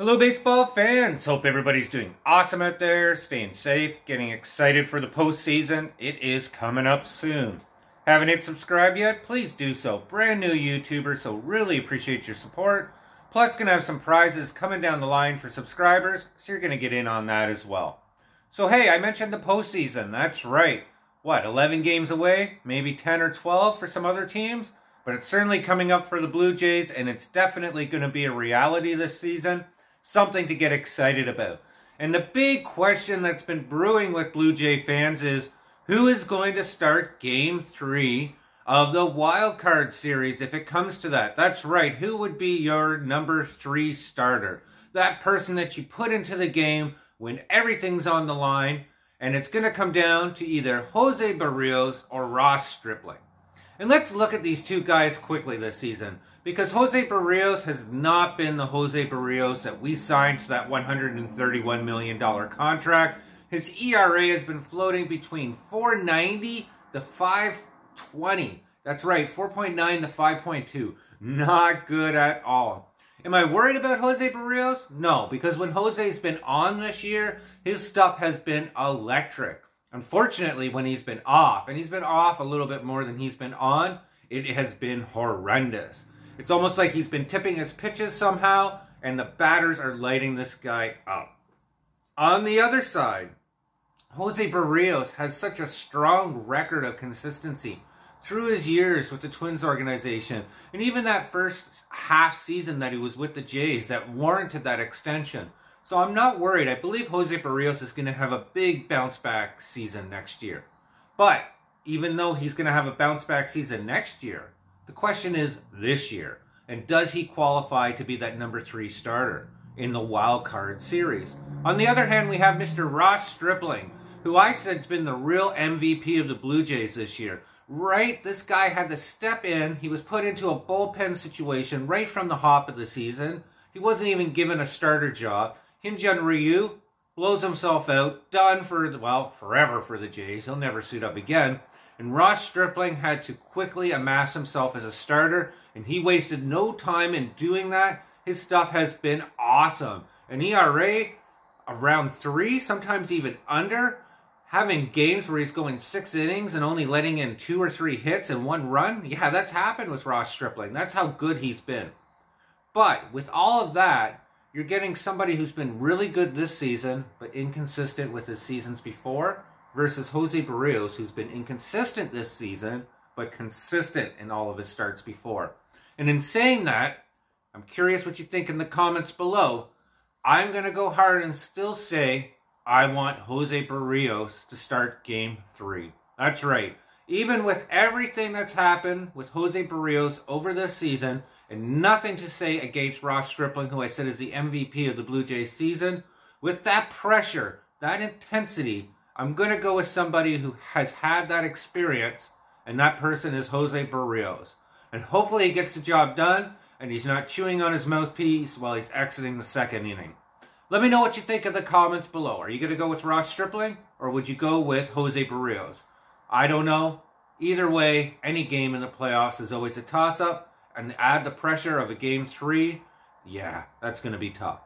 Hello baseball fans, hope everybody's doing awesome out there, staying safe, getting excited for the postseason. It is coming up soon. Haven't hit subscribe yet? Please do so. Brand new YouTuber, so really appreciate your support. Plus gonna have some prizes coming down the line for subscribers, so you're gonna get in on that as well. So hey, I mentioned the postseason, that's right. What, 11 games away? Maybe 10 or 12 for some other teams? But it's certainly coming up for the Blue Jays, and it's definitely gonna be a reality this season. Something to get excited about. And the big question that's been brewing with Blue Jay fans is, who is going to start Game 3 of the Wild Card Series if it comes to that? That's right, who would be your number 3 starter? That person that you put into the game when everything's on the line, and it's going to come down to either Jose Berrios or Ross Stripling. And let's look at these two guys quickly this season, because Jose Berrios has not been the Jose Berrios that we signed to that $131 million contract. His ERA has been floating between 4.90 to 5.20. That's right, 4.9 to 5.2. Not good at all. Am I worried about Jose Berrios? No, because when Jose's been on this year, his stuff has been electric. Unfortunately, when he's been off, and he's been off a little bit more than he's been on, it has been horrendous. It's almost like he's been tipping his pitches somehow, and the batters are lighting this guy up. On the other side, Jose Berrios has such a strong record of consistency through his years with the Twins organization, and even that first half season that he was with the Jays that warranted that extension. So I'm not worried. I believe Jose Berrios is going to have a big bounce-back season next year. But even though he's going to have a bounce-back season next year, the question is this year. And does he qualify to be that number 3 starter in the Wild Card Series? On the other hand, we have Mr. Ross Stripling, who I said has been the real MVP of the Blue Jays this year. Right? This guy had to step in. He was put into a bullpen situation right from the hop of the season. He wasn't even given a starter job. Hyunjin Ryu blows himself out, done for, well, forever for the Jays. He'll never suit up again. And Ross Stripling had to quickly amass himself as a starter, and he wasted no time in doing that. His stuff has been awesome. An ERA around 3, sometimes even under. Having games where he's going 6 innings and only letting in 2 or 3 hits and 1 run. Yeah, that's happened with Ross Stripling. That's how good he's been. But with all of that, you're getting somebody who's been really good this season, but inconsistent with his seasons before, versus Jose Berrios, who's been inconsistent this season, but consistent in all of his starts before. And in saying that, I'm curious what you think in the comments below. I'm going to go hard and still say I want Jose Berrios to start Game 3. That's right. Even with everything that's happened with Jose Berrios over this season, and nothing to say against Ross Stripling, who I said is the MVP of the Blue Jays season, with that pressure, that intensity, I'm going to go with somebody who has had that experience, and that person is Jose Berrios. And hopefully he gets the job done, and he's not chewing on his mouthpiece while he's exiting the second inning. Let me know what you think in the comments below. Are you going to go with Ross Stripling, or would you go with Jose Berrios? I don't know. Either way, any game in the playoffs is always a toss-up. And add the pressure of a Game 3, yeah, that's going to be tough.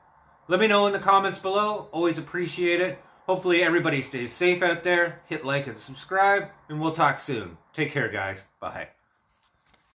Let me know in the comments below. Always appreciate it. Hopefully everybody stays safe out there. Hit like and subscribe, and we'll talk soon. Take care, guys. Bye.